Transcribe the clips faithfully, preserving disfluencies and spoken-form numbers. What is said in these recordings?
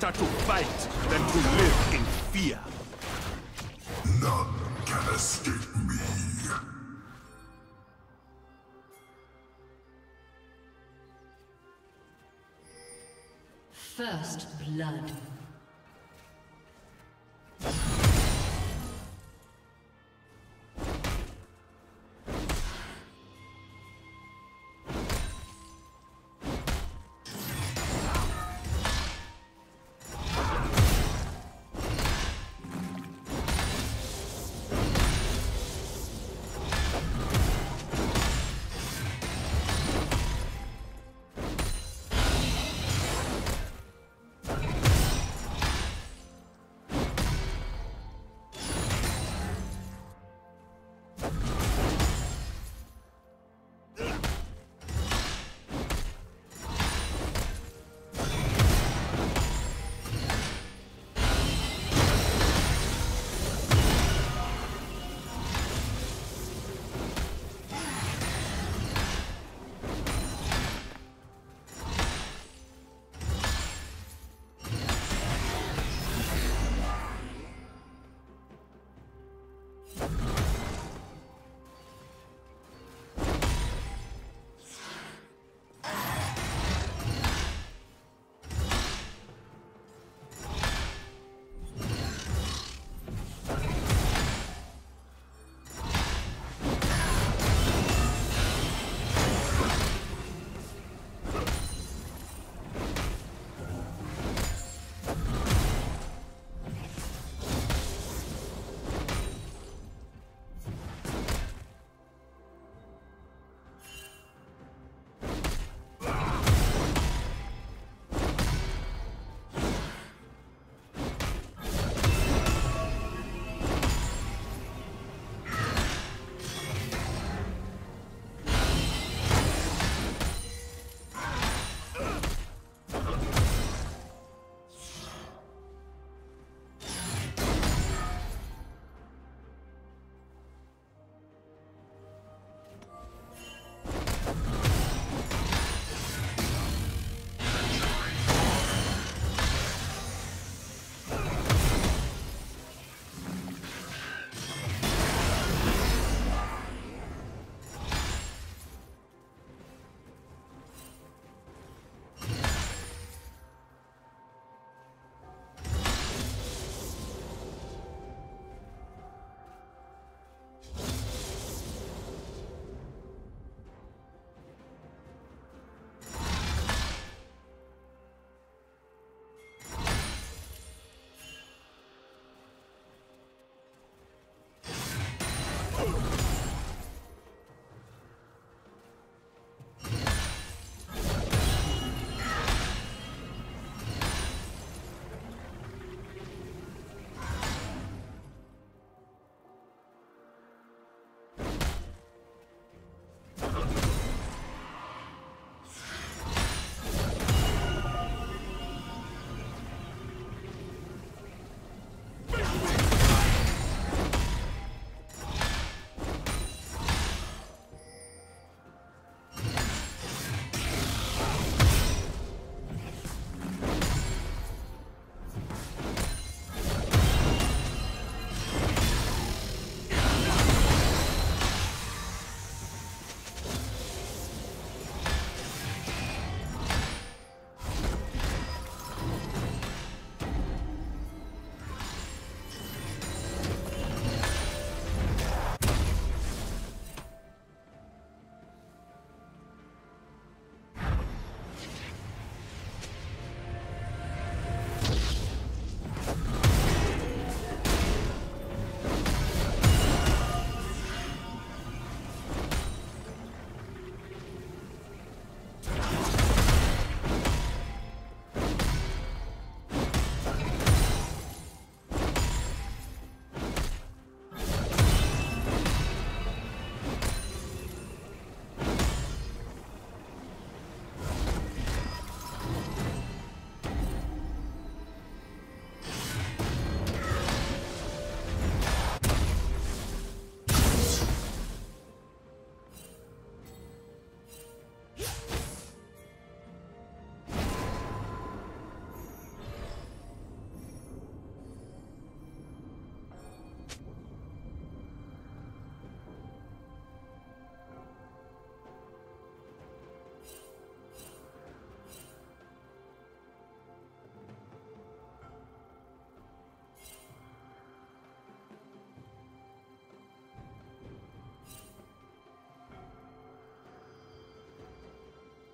Better to fight than to live in fear. None can escape me. First blood.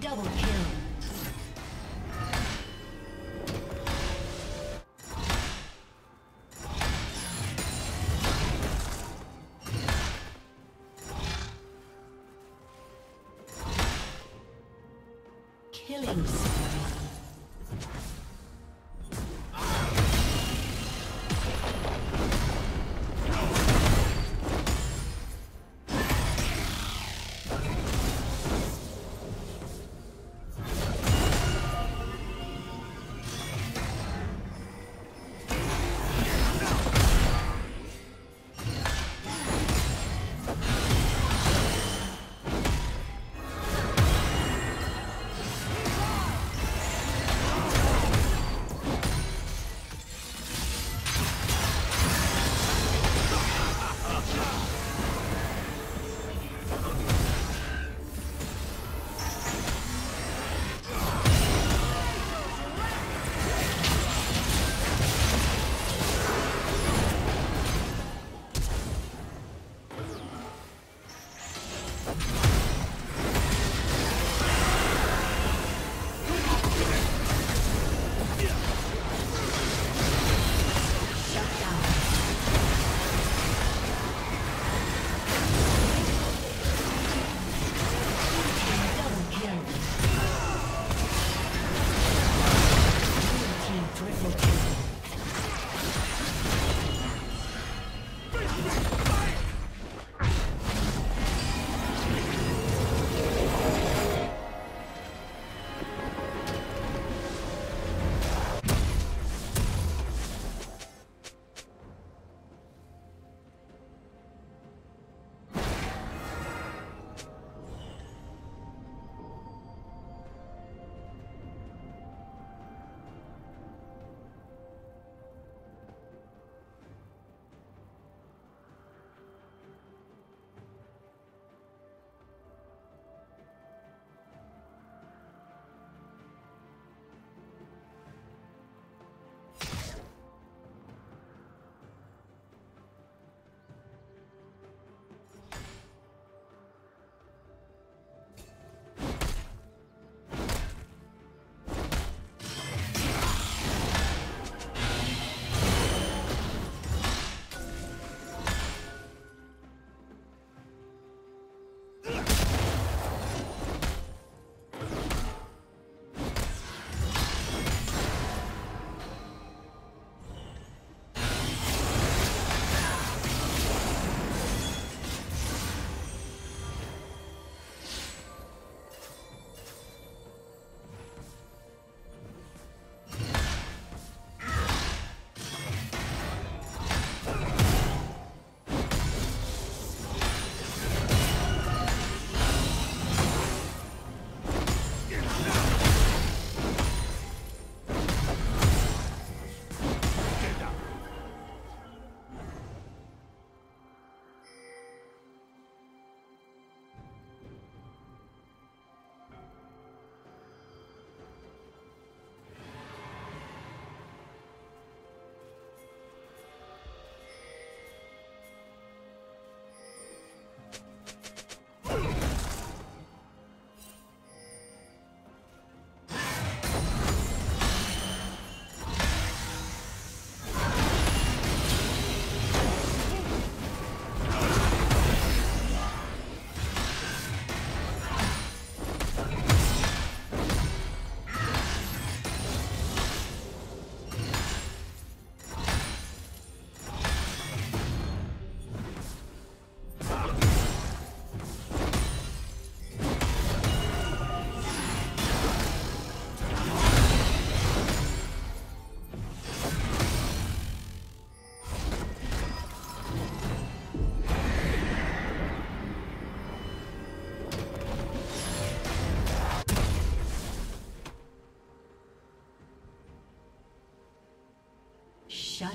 Double kill. Shut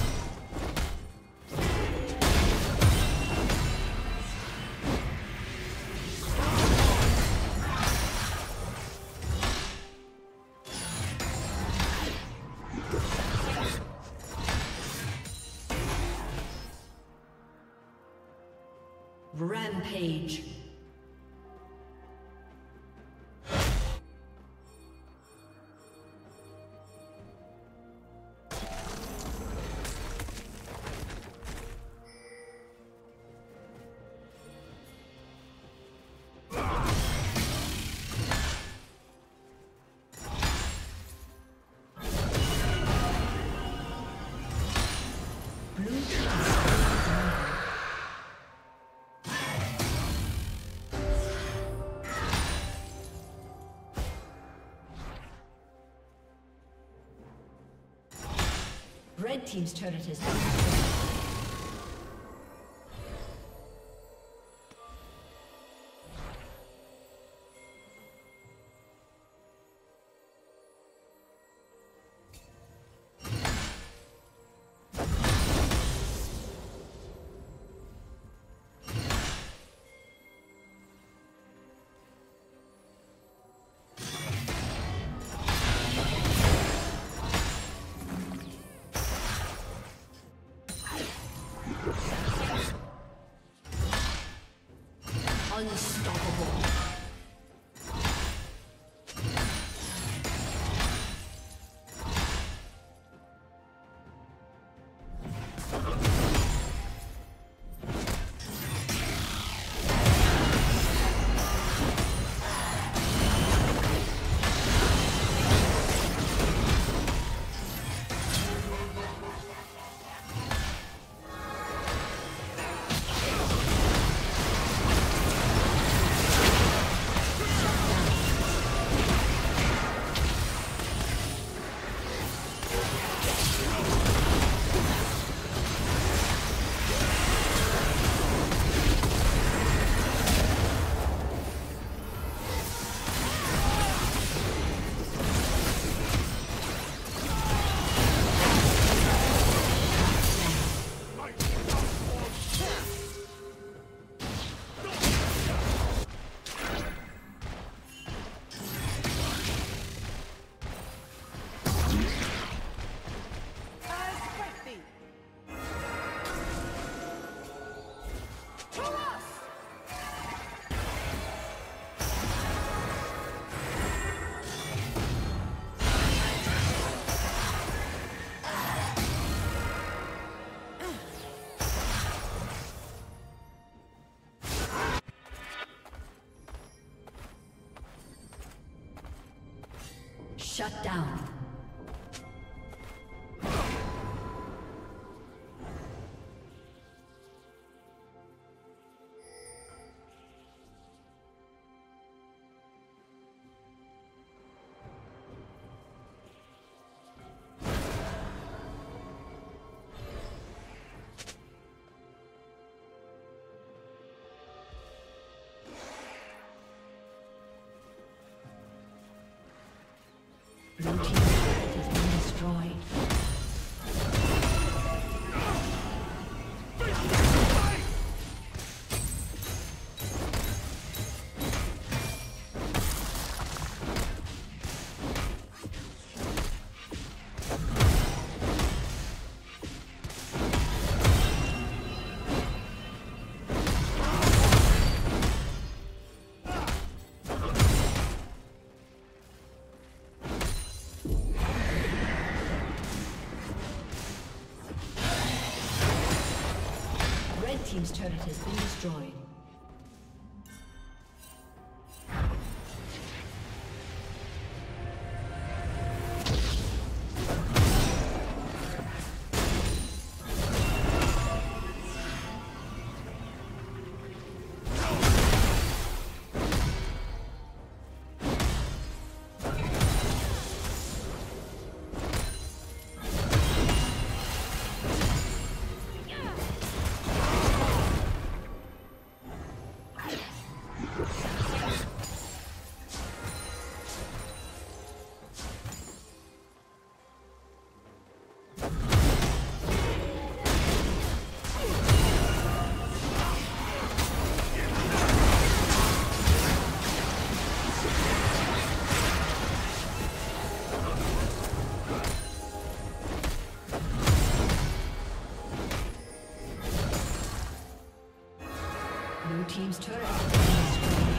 Rampage. Red team's turret has been destroyed. Unstoppable. Shut down. Blue team's turret has been destroyed. Team's turret has been destroyed. Blue team's turret has been destroyed.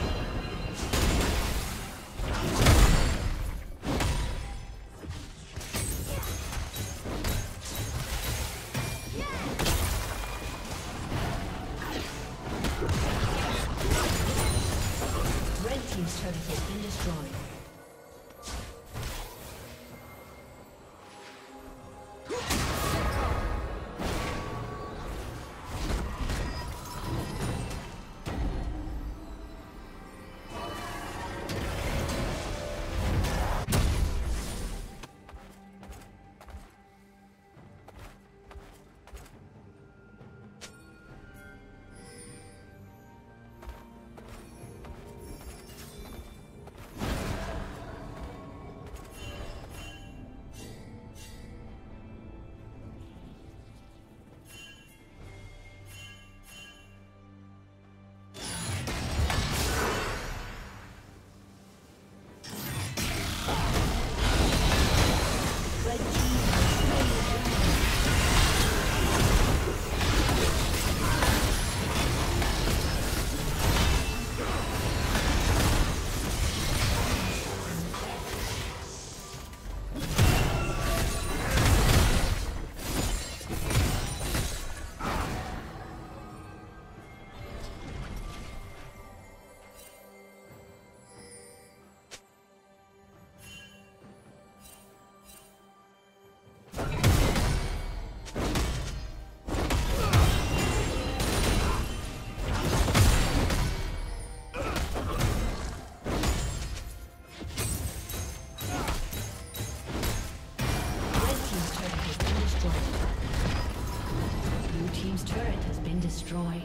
Destroyed.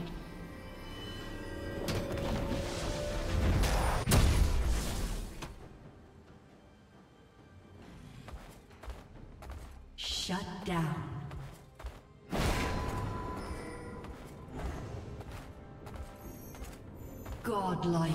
Shut down. Godlike.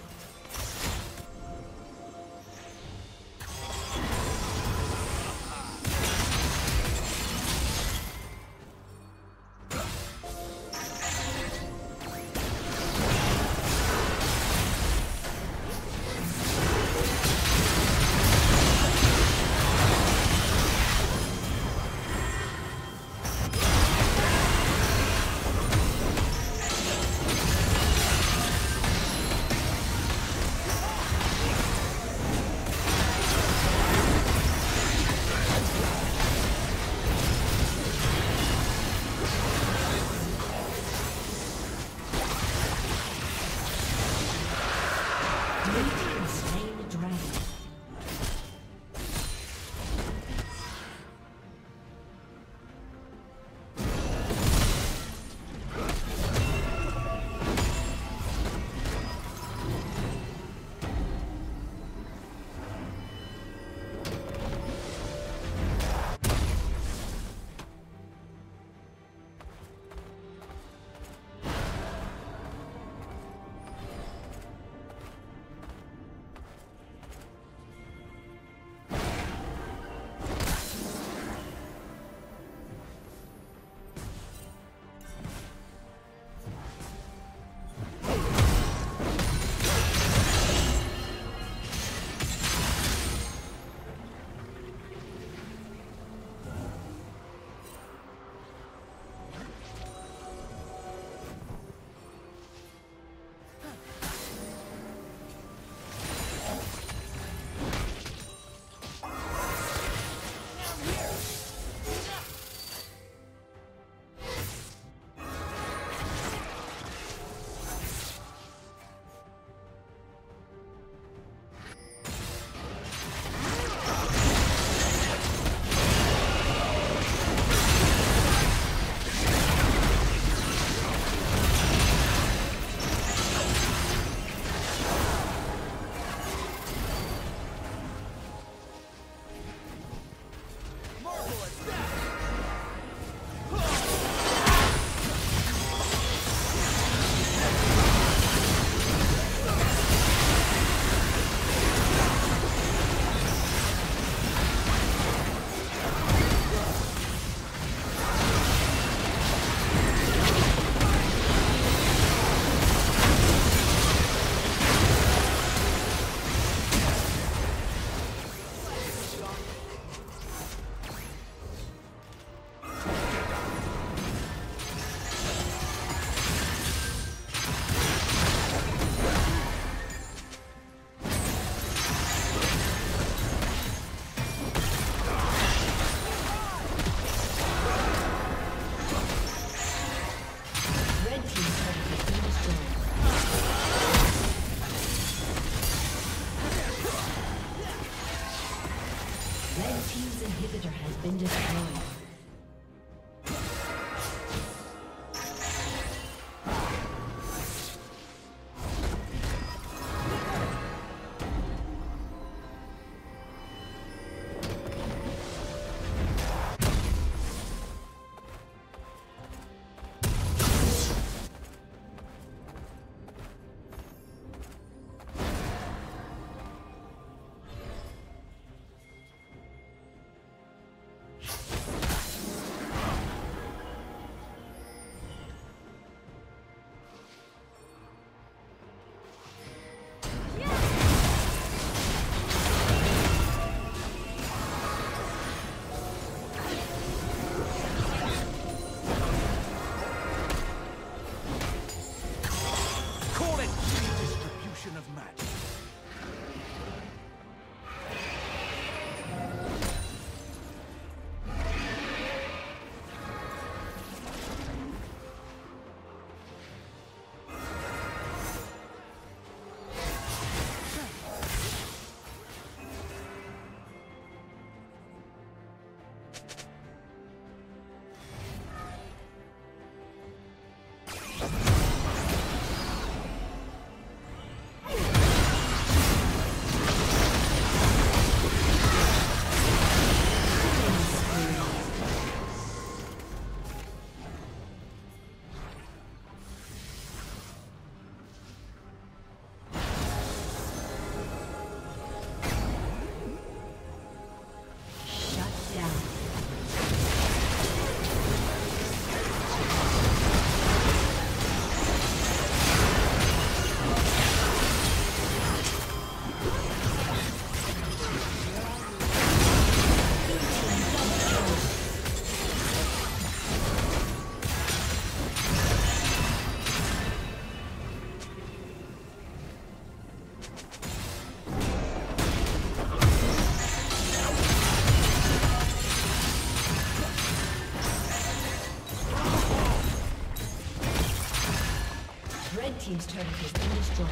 turret has been destroyed.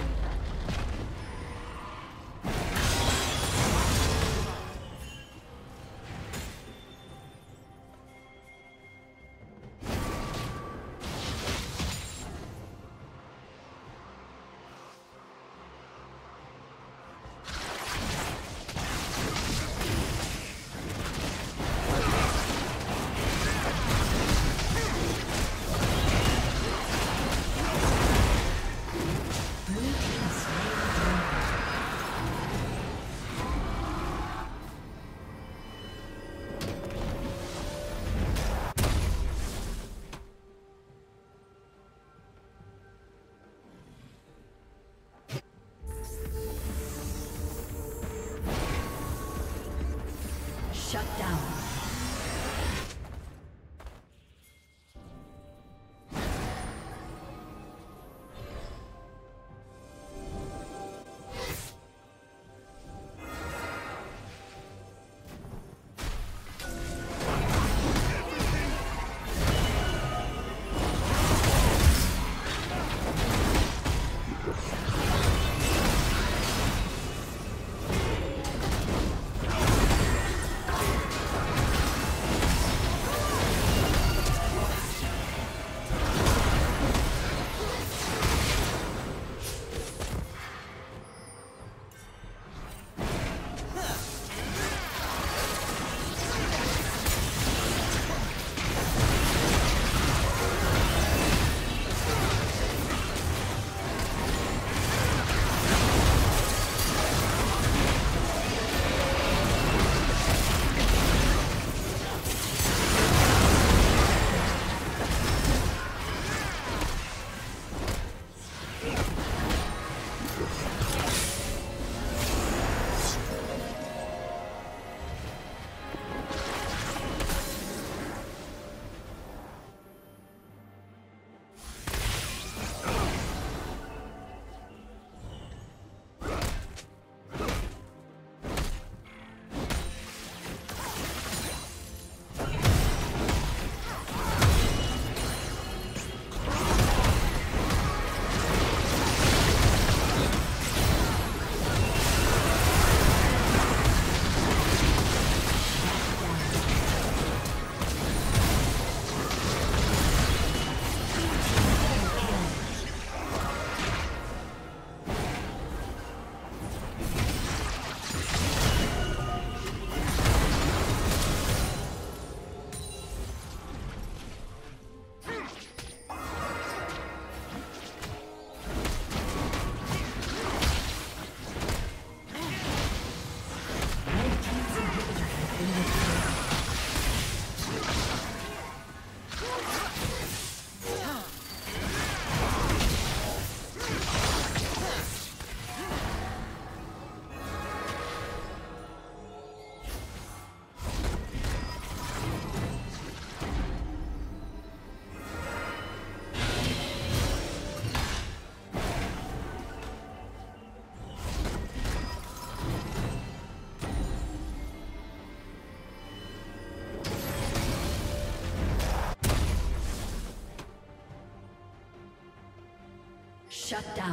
Shut down.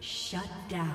Shut down. Shut down.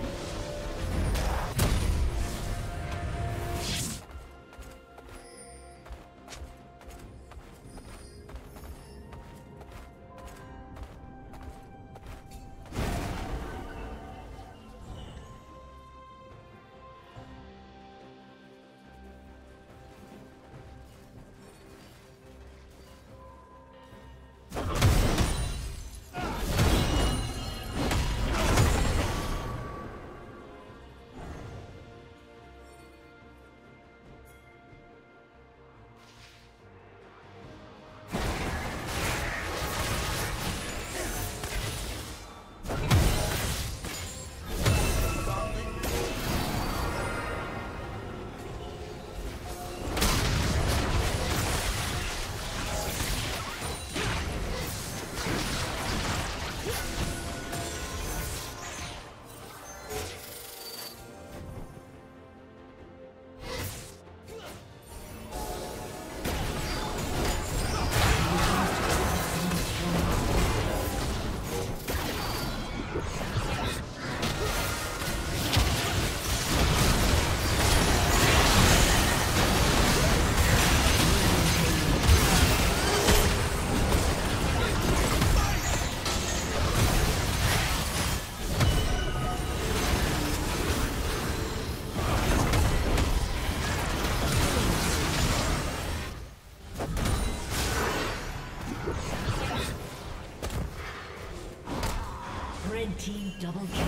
Team double kill.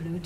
Blue